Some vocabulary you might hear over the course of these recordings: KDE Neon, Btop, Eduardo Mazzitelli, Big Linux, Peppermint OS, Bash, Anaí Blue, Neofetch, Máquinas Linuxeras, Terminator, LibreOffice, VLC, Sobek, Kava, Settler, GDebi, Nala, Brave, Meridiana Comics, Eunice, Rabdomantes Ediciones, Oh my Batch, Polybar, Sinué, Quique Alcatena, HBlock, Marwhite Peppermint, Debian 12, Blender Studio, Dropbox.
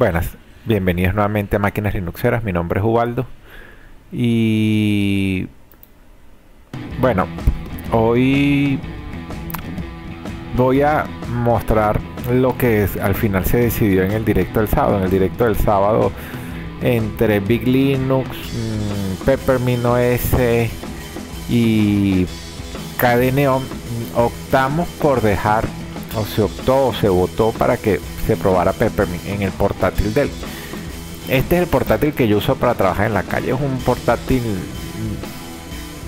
Buenas, bienvenidos nuevamente a Máquinas Linuxeras. Mi nombre es Ubaldo y bueno, hoy voy a mostrar lo que al final se decidió en el directo del sábado. En el directo del sábado, entre Big Linux, Peppermint OS y KDE Neon, optamos por dejar, o se optó o se votó para que se probara Peppermint en el portátil de él. Este es el portátil que yo uso para trabajar en la calle. Es un portátil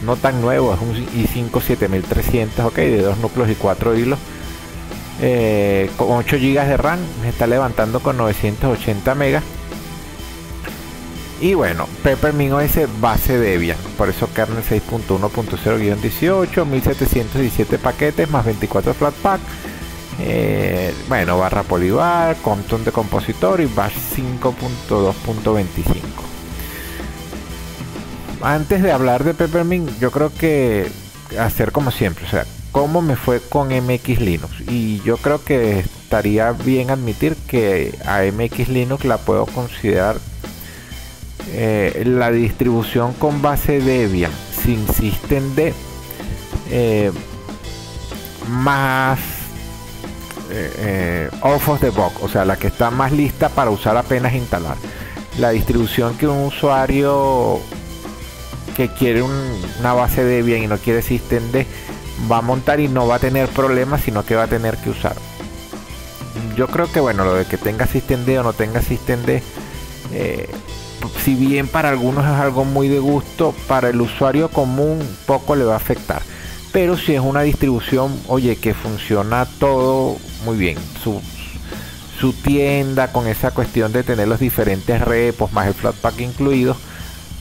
no tan nuevo, es un i5-7300, ok, de 2 núcleos y 4 hilos, con 8 GB de RAM. Me está levantando con 980 megas. Y bueno, Peppermint OS base Debian, por eso kernel 6.1.0-18, 1717 paquetes más 24 Flatpak, bueno, barra Polybar, compton de compositor y Bash 5.2.25. Antes de hablar de Peppermint, yo creo que hacer como siempre, o sea, cómo me fue con MX Linux. Y yo creo que estaría bien admitir que a MX Linux la puedo considerar la distribución con base Debian sin systemd más off of the box, o sea, la que está más lista para usar apenas instalar. La distribución que un usuario que quiere una base Debian y no quiere systemd va a montar y no va a tener problemas, sino que va a tener que usar. Yo creo que bueno, lo de que tenga systemd o no tenga systemd, si bien para algunos es algo muy de gusto, para el usuario común poco le va a afectar. Pero si es una distribución, oye, que funciona todo muy bien, su tienda con esa cuestión de tener los diferentes repos más el Flatpak incluido,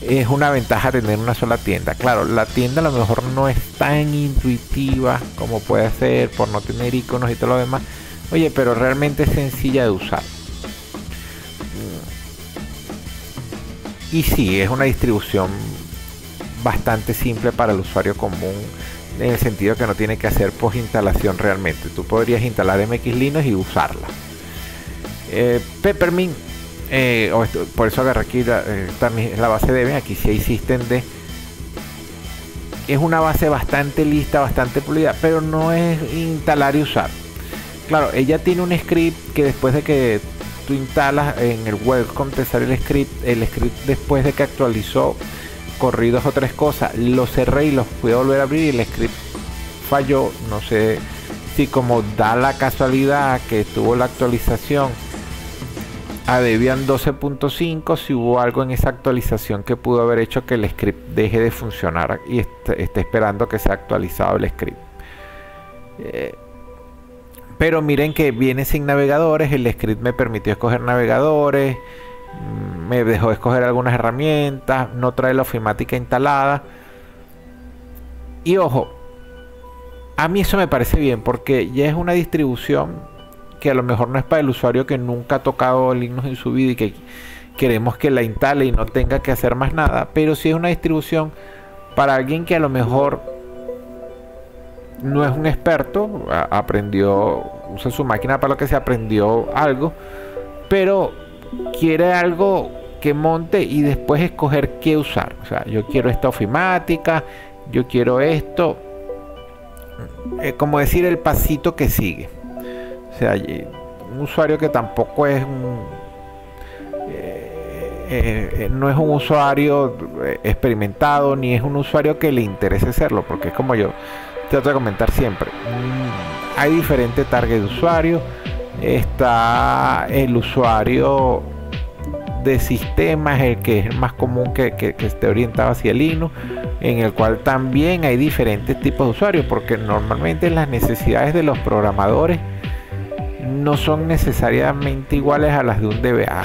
es una ventaja tener una sola tienda. Claro, la tienda a lo mejor no es tan intuitiva como puede ser por no tener iconos y todo lo demás, oye, pero realmente es sencilla de usar. Y sí, es una distribución bastante simple para el usuario común, en el sentido que no tiene que hacer post instalación realmente. Tú podrías instalar MX Linux y usarla. Peppermint, por eso agarré aquí la base Debian. Aquí sí hay systemd. Es una base bastante lista, bastante pulida, pero no es instalar y usar. Claro, ella tiene un script que después de que tú instalas en el welcome te sale el script después de que actualizó, corrí 2 o 3 cosas, los cerré y los fui a volver a abrir y el script falló. No sé si, como da la casualidad que tuvo la actualización a Debian 12.5, si hubo algo en esa actualización que pudo haber hecho que el script deje de funcionar y esté esperando que sea actualizado el script. Pero miren que viene sin navegadores, el script me permitió escoger navegadores, me dejó escoger algunas herramientas, no trae la ofimática instalada. Y ojo, a mí eso me parece bien, porque ya es una distribución que a lo mejor no es para el usuario que nunca ha tocado Linux en su vida y que queremos que la instale y no tenga que hacer más nada, pero sí es una distribución para alguien que a lo mejor no es un experto, aprendió, usa su máquina para lo que se aprendió algo, pero quiere algo que monte y después escoger qué usar. O sea, yo quiero esta ofimática, yo quiero esto, como decir, el pasito que sigue. O sea, un usuario que tampoco es un no es un usuario experimentado, ni es un usuario que le interese serlo, porque es como yo trato de comentar siempre, hay diferentes targets de usuario. Está el usuario de sistemas, el que es más común que esté orientado hacia Linux, en el cual también hay diferentes tipos de usuarios, porque normalmente las necesidades de los programadores no son necesariamente iguales a las de un DBA.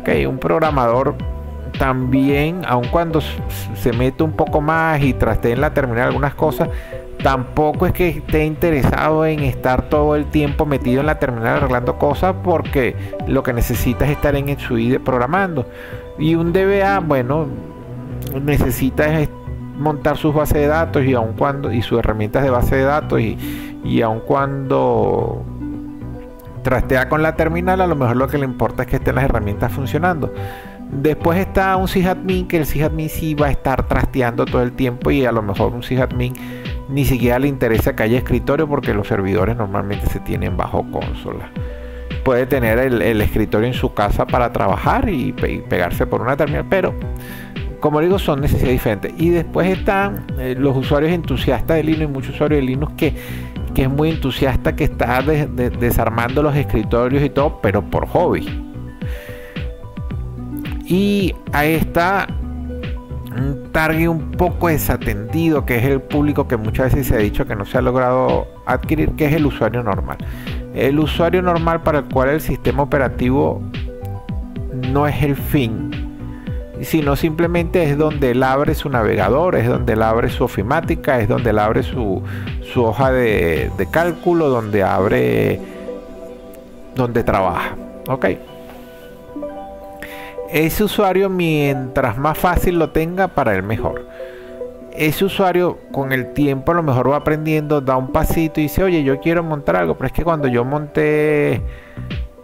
Okay, un programador también, aun cuando se mete un poco más y traste en la terminal algunas cosas, tampoco es que esté interesado en estar todo el tiempo metido en la terminal arreglando cosas, porque lo que necesita es estar en su IDE programando. Y un DBA, bueno, necesita es montar sus bases de datos y aun cuando, y sus herramientas de base de datos, y aun cuando trastea con la terminal, a lo mejor lo que le importa es que estén las herramientas funcionando. Después está un sysadmin, que el sysadmin sí va a estar trasteando todo el tiempo, y a lo mejor un sysadmin ni siquiera le interesa que haya escritorio porque los servidores normalmente se tienen bajo consola. Puede tener el escritorio en su casa para trabajar y pegarse por una terminal, pero como digo, son necesidades diferentes. Y después están los usuarios entusiastas de Linux, y muchos usuarios de Linux que es muy entusiasta, que está desarmando los escritorios y todo, pero por hobby. Y ahí está un target un poco desatendido, que es el público que muchas veces se ha dicho que no se ha logrado adquirir, que es el usuario normal. El usuario normal para el cual el sistema operativo no es el fin, sino simplemente es donde él abre su navegador, es donde él abre su ofimática, es donde él abre su hoja de cálculo, donde trabaja. Ok. Ese usuario, mientras más fácil lo tenga, para él mejor. Ese usuario con el tiempo a lo mejor va aprendiendo, da un pasito y dice, oye, yo quiero montar algo, pero es que cuando yo monté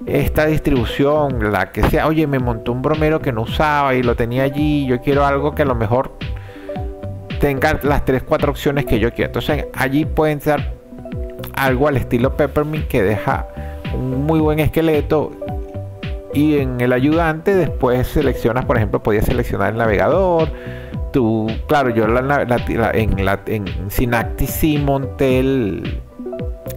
esta distribución, la que sea, oye, me montó un bromero que no usaba y lo tenía allí, yo quiero algo que a lo mejor tenga las 3-4 opciones que yo quiero. Entonces allí pueden ser algo al estilo Peppermint, que deja un muy buen esqueleto. Y en el ayudante después seleccionas, por ejemplo, podías seleccionar el navegador. Tú, claro, yo en Synaptic sí monté el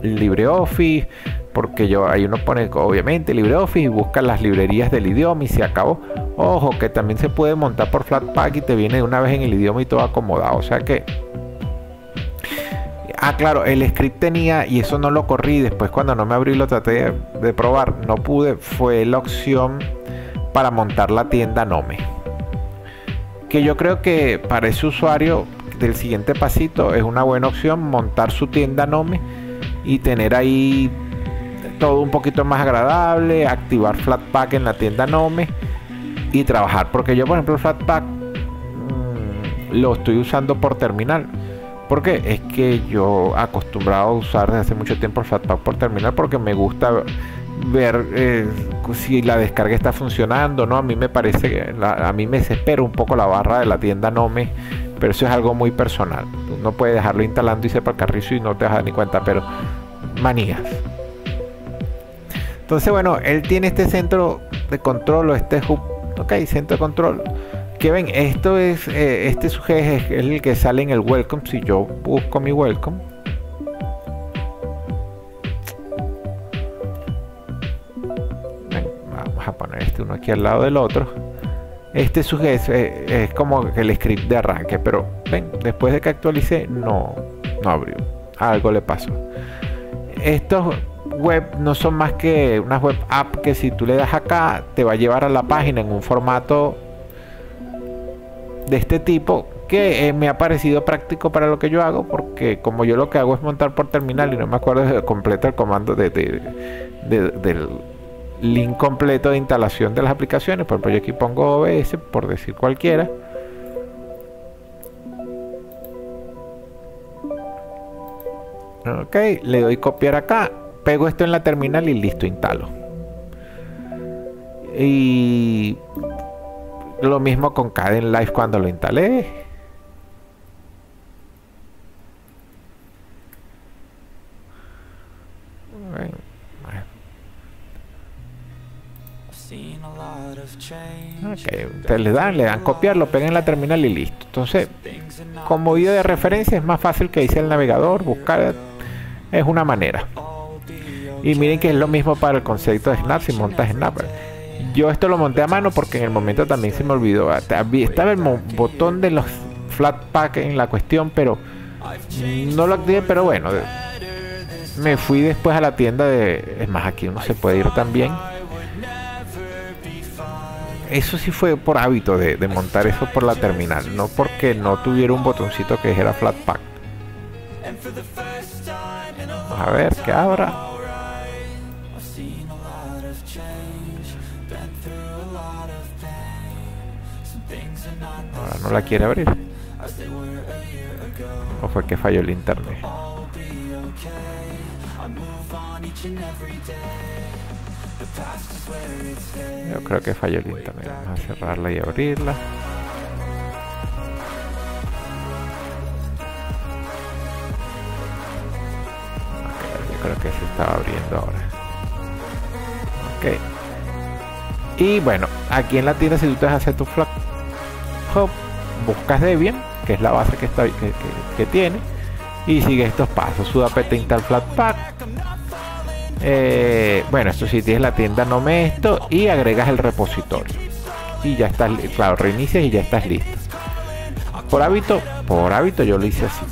LibreOffice, porque yo ahí uno pone obviamente LibreOffice y busca las librerías del idioma y se acabó. Ojo, que también se puede montar por Flatpak y te viene de una vez en el idioma y todo acomodado. O sea que... Ah, claro, el script tenía, y eso no lo corrí, después cuando no me abrí lo traté de probar, no pude, fue la opción para montar la tienda Nome, que yo creo que para ese usuario del siguiente pasito es una buena opción montar su tienda Nome y tener ahí todo un poquito más agradable, activar Flatpak en la tienda Nome y trabajar, porque yo por ejemplo Flatpak lo estoy usando por terminal. Porque es que yo acostumbrado a usar desde hace mucho tiempo el Flatpak por terminal, porque me gusta ver si la descarga está funcionando, ¿no? A mí me parece que a mí me desespera un poco la barra de la tienda Nome, pero eso es algo muy personal. Uno puede dejarlo instalando y sepa el carrizo y no te vas a dar ni cuenta, pero manías. Entonces, bueno, él tiene este centro de control o este hub, ok, centro de control. Que ven, esto es este sujeto es el que sale en el welcome. Si yo busco mi welcome, ven, vamos a poner este uno aquí al lado del otro. Este sujeto es como el script de arranque, pero ven, después de que actualicé no abrió, algo le pasó. Estos web no son más que unas web app que si tú le das acá te va a llevar a la página en un formato de este tipo, que me ha parecido práctico para lo que yo hago, porque como yo lo que hago es montar por terminal y no me acuerdo de completo el comando del link completo de instalación de las aplicaciones. Por ejemplo, yo aquí pongo OBS, por decir cualquiera, ok, le doy copiar acá, pego esto en la terminal y listo, instalo. Y lo mismo con Kdenlive cuando lo instalé. Okay. Ustedes le dan copiar, lo pegan en la terminal y listo. Entonces, como video de referencia es más fácil que dice el navegador, buscar es una manera. Y miren que es lo mismo para el concepto de Snap, si montas Snap. Yo esto lo monté a mano porque en el momento también se me olvidó. Estaba el botón de los Flatpak en la cuestión, pero no lo activé. Pero bueno, me fui después a la tienda de... Es más, aquí uno se puede ir también. Eso sí fue por hábito de montar eso por la terminal, no porque no tuviera un botoncito que dijera Flatpak. Vamos a ver que abra. No la quiere abrir, o fue que falló el internet. Yo creo que falló el internet. Vamos a cerrarla y abrirla. Okay, yo creo que se estaba abriendo ahora. Ok. Y bueno, aquí en la tienda, si tú te vas a hacer tu Flatpak, buscas Debian, que es la base que tiene, y sigue estos pasos. Sudo apt install Flatpak. Bueno, esto sí, tienes la tienda, nome esto, y agregas el repositorio y ya estás, claro, reinicias y ya estás listo. Por hábito yo lo hice así.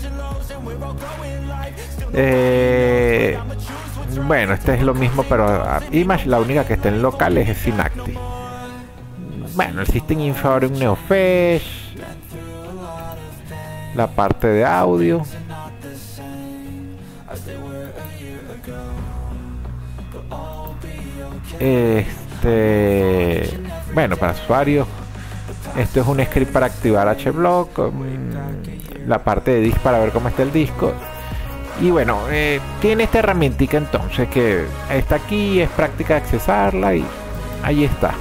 Bueno, este es lo mismo, pero Image, la única que está en local es Synaptic. Bueno, el System Info abre un Neofetch, la parte de audio. Bueno, para usuarios, esto es un script para activar HBlock, la parte de disk para ver cómo está el disco. Y bueno, tiene esta herramientica entonces que está aquí, es práctica accesarla y ahí está.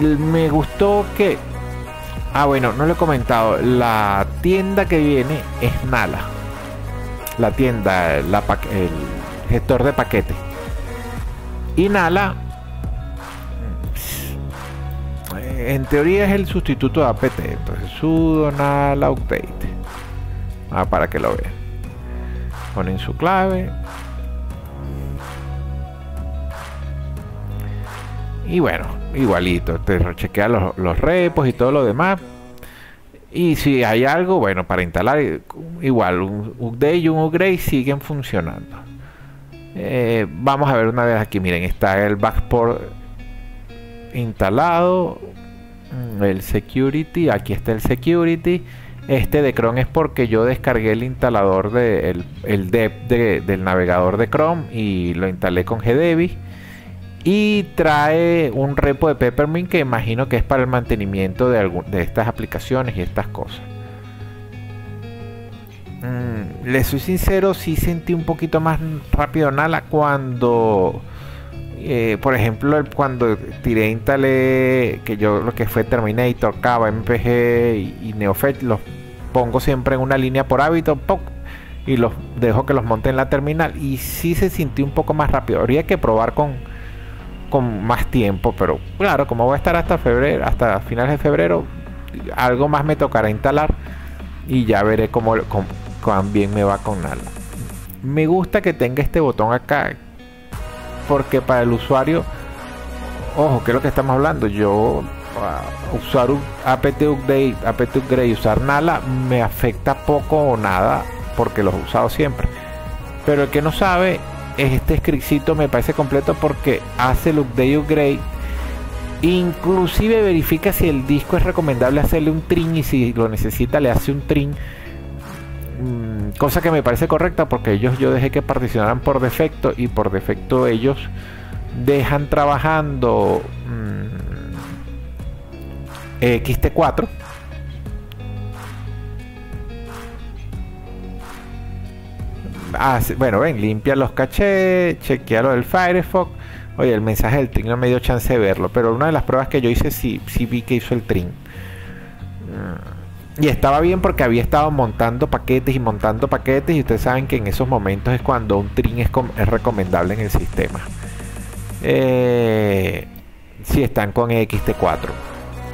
Me gustó que... Ah, bueno, no lo he comentado, la tienda que viene es Nala. La tienda, el gestor de paquetes. Y Nala, en teoría, es el sustituto de apt. Entonces sudo Nala update. Para que lo vean. Ponen su clave. Y bueno, igualito. Te rechequea los repos y todo lo demás. Y si hay algo, bueno, para instalar, igual un update y un upgrade siguen funcionando. Vamos a ver una vez aquí, miren, está el backport instalado, el security, aquí está el security. Este de Chrome es porque yo descargué el instalador el dev del navegador de Chrome y lo instalé con GDebi, y trae un repo de Peppermint que imagino que es para el mantenimiento de estas aplicaciones y estas cosas. Les soy sincero, sí sentí un poquito más rápido Nala cuando, por ejemplo, cuando tiré instalé, que yo lo que fue Terminator, Kava, MPG y Neofetch, los pongo siempre en una línea por hábito, ¡pop!, y los dejo que los monte en la terminal, y sí se sintió un poco más rápido. Habría que probar con más tiempo, pero claro, como voy a estar hasta febrero, hasta finales de febrero, algo más me tocará instalar y ya veré cómo también me va con Nala. Me gusta que tenga este botón acá, porque para el usuario, ojo, que es lo que estamos hablando, yo usar apt update, apt upgrade, usar Nala me afecta poco o nada porque los he usado siempre, pero el que no sabe, este scriptcito me parece completo porque hace el update upgrade, inclusive verifica si el disco es recomendable hacerle un trim, y si lo necesita le hace un trim. Cosa que me parece correcta porque ellos, yo dejé que particionaran por defecto, y por defecto ellos dejan trabajando XT4 bueno, ven, limpia los cachés, chequea lo del Firefox. Oye, el mensaje del trim no me dio chance de verlo, pero una de las pruebas que yo hice sí vi que hizo el trim. Y estaba bien porque había estado montando paquetes, y ustedes saben que en esos momentos es cuando un trim es recomendable en el sistema. Si están con XT4.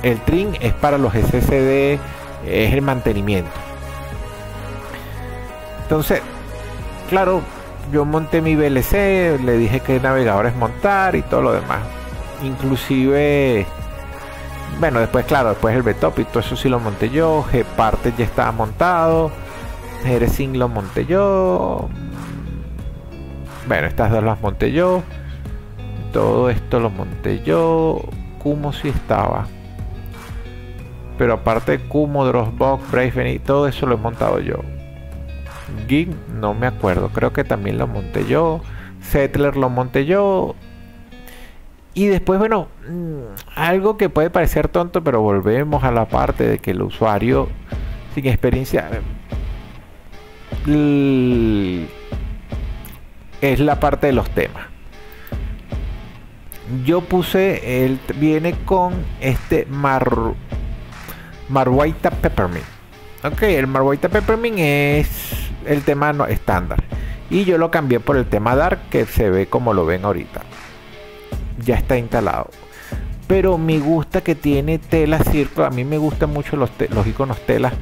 El trim es para los SSD, es el mantenimiento. Entonces, claro, yo monté mi VLC, le dije que el navegador es montar y todo lo demás. Inclusive... Bueno, después, claro, después el Btop y todo eso sí lo monté yo. Gparte ya estaba montado. Gerezing lo monté yo. Bueno, estas dos las monté yo. Todo esto lo monté yo. Kumo sí estaba. Pero aparte de Kumo, Dropbox, Brave y todo eso lo he montado yo. Git no me acuerdo. Creo que también lo monté yo. Settler lo monté yo. Y después, bueno, algo que puede parecer tonto, pero volvemos a la parte de que el usuario sin experiencia es la parte de los temas. yo puse, él viene con este Marwhite Peppermint. Ok, el Marwhite Peppermint es el tema no, estándar. Y yo lo cambié por el tema Dark, que se ve como lo ven ahorita. Ya está instalado. Pero me gusta que tiene Tela Círculo. A mí me gustan mucho los iconos Tela.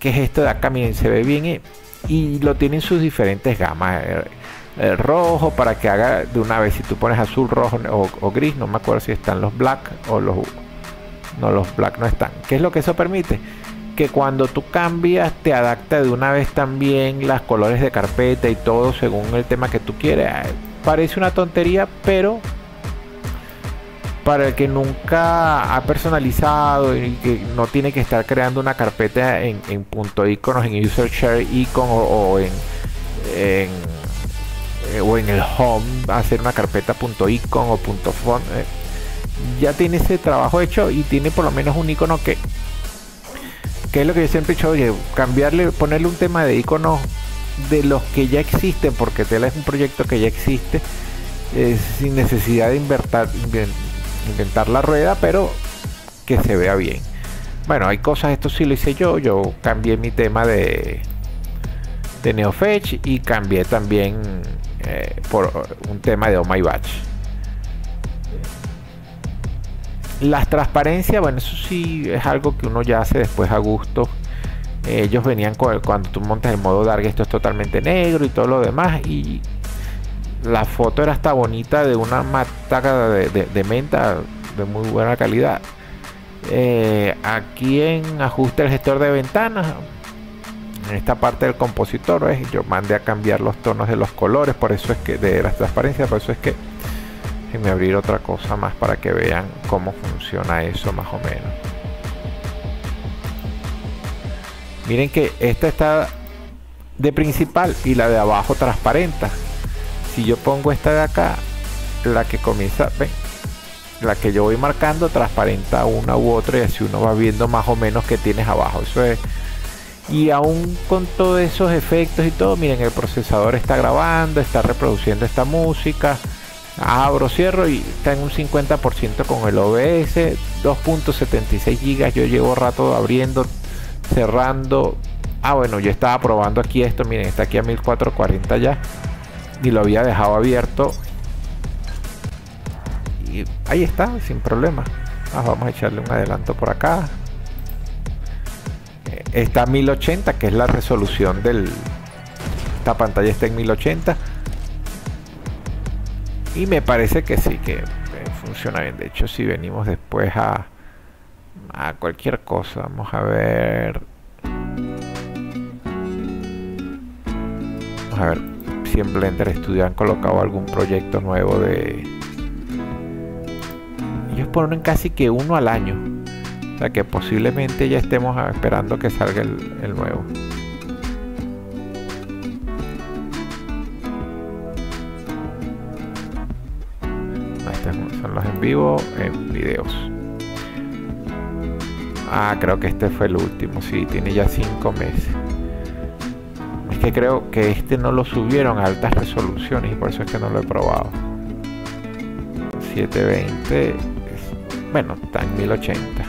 Que es esto de acá, miren, se ve bien. Y lo tienen sus diferentes gamas. El rojo para que haga de una vez. Si tú pones azul, rojo o gris. No me acuerdo si están los black o los... No, los black no están. ¿Qué es lo que eso permite? Que cuando tú cambias te adapta de una vez también las colores de carpeta y todo según el tema que tú quieres. Parece una tontería, pero para el que nunca ha personalizado y que no tiene que estar creando una carpeta en punto iconos, en user share icon o en el home, hacer una carpeta punto icon o punto font, ya tiene ese trabajo hecho y tiene por lo menos un icono que es lo que yo siempre he dicho, oye, cambiarle, ponerle un tema de iconos de los que ya existen, porque Tela es un proyecto que ya existe, sin necesidad de inventar la rueda, pero que se vea bien. Bueno, hay cosas, esto sí lo hice yo cambié mi tema de Neofetch y cambié también por un tema de Oh my Batch. Las transparencias, bueno, eso sí es algo que uno ya hace después a gusto. Ellos venían con cuando tú montas el modo Dark, esto es totalmente negro y todo lo demás. Y la foto era hasta bonita, de una mataca de menta de muy buena calidad. Aquí en ajuste el gestor de ventanas, en esta parte del compositor, ¿ves? Yo mandé a cambiar los tonos de los colores, por eso es que de las transparencias, por eso es que... Déjenme abrir otra cosa más para que vean cómo funciona eso más o menos. Miren que esta está de principal y la de abajo transparenta. Si yo pongo esta de acá, la que comienza, ¿ven? La que yo voy marcando transparenta una u otra, y así uno va viendo más o menos qué tienes abajo. Eso es. Y aún con todos esos efectos y todo, miren, el procesador está grabando, está reproduciendo esta música. Abro, cierro y está en un 50% con el OBS, 2.76 GB. Yo llevo rato abriendo, cerrando. Ah, bueno, yo estaba probando aquí esto. Miren, está aquí a 1440 ya. Y lo había dejado abierto. Y ahí está, sin problema. Vamos a echarle un adelanto por acá. Está a 1080, que es la resolución del... Esta pantalla está en 1080. Y me parece que sí, que funciona bien. De hecho, si venimos después a cualquier cosa, vamos a ver. Vamos a ver si en Blender Studio han colocado algún proyecto nuevo de... Ellos ponen casi que uno al año. O sea que posiblemente ya estemos esperando que salga el nuevo. Son los en vivo, en videos. Ah, creo que este fue el último. Sí, tiene ya 5 meses. Es que creo que este no lo subieron a altas resoluciones y por eso es que no lo he probado. 720. Bueno, está en 1080.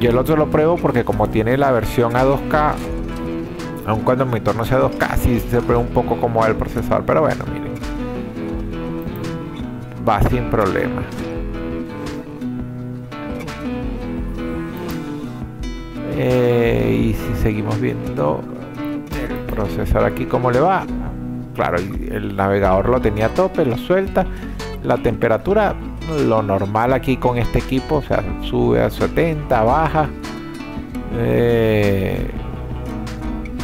Yo el otro lo pruebo porque como tiene la versión a 2K, aun cuando mi monitor no sea 2K, sí se prueba un poco como va el procesador. Pero bueno, miren, va sin problema. Y si seguimos viendo el procesador aquí cómo le va, claro, el navegador lo tenía a tope, lo suelta. La temperatura, lo normal aquí con este equipo, o sea, sube a 70, baja,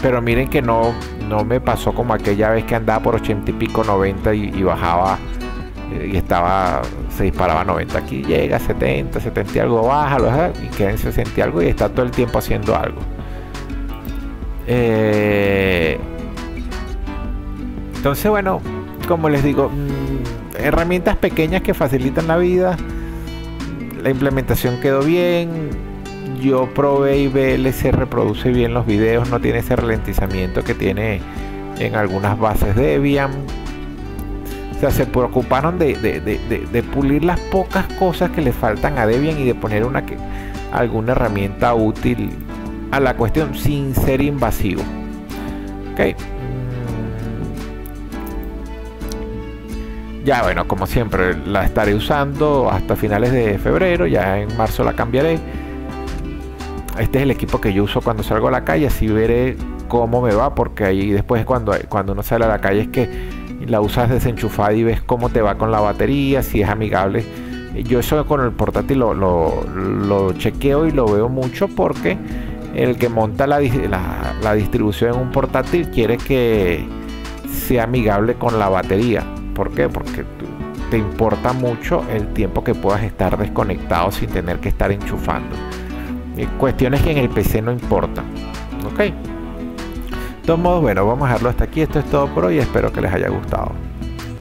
pero miren que no me pasó como aquella vez que andaba por 80 y pico, 90 y bajaba y estaba, se disparaba a 90. Aquí llega 70, 70 y algo, baja, lo deja y queda en 60 y algo y está todo el tiempo haciendo algo. Entonces, bueno, como les digo, herramientas pequeñas que facilitan la vida. La implementación quedó bien. Yo probé y VLC reproduce bien los videos, no tiene ese ralentizamiento que tiene en algunas bases Debian. O sea, se preocuparon de pulir las pocas cosas que le faltan a Debian y de poner una alguna herramienta útil a la cuestión sin ser invasivo. Ok. Ya bueno, como siempre, la estaré usando hasta finales de febrero. Ya en marzo la cambiaré. Este es el equipo que yo uso cuando salgo a la calle. Así veré cómo me va, porque ahí después cuando uno sale a la calle es que la usas desenchufada y ves cómo te va con la batería, si es amigable. Yo eso con el portátil lo chequeo y lo veo mucho, porque el que monta la distribución en un portátil quiere que sea amigable con la batería. ¿Por qué? Porque te importa mucho el tiempo que puedas estar desconectado sin tener que estar enchufando. Cuestiones que en el PC no importan. Ok. De todos modos, bueno, vamos a dejarlo hasta aquí. Esto es todo por hoy. Espero que les haya gustado.